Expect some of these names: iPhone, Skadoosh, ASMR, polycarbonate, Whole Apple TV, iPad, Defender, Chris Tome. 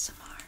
ASMR.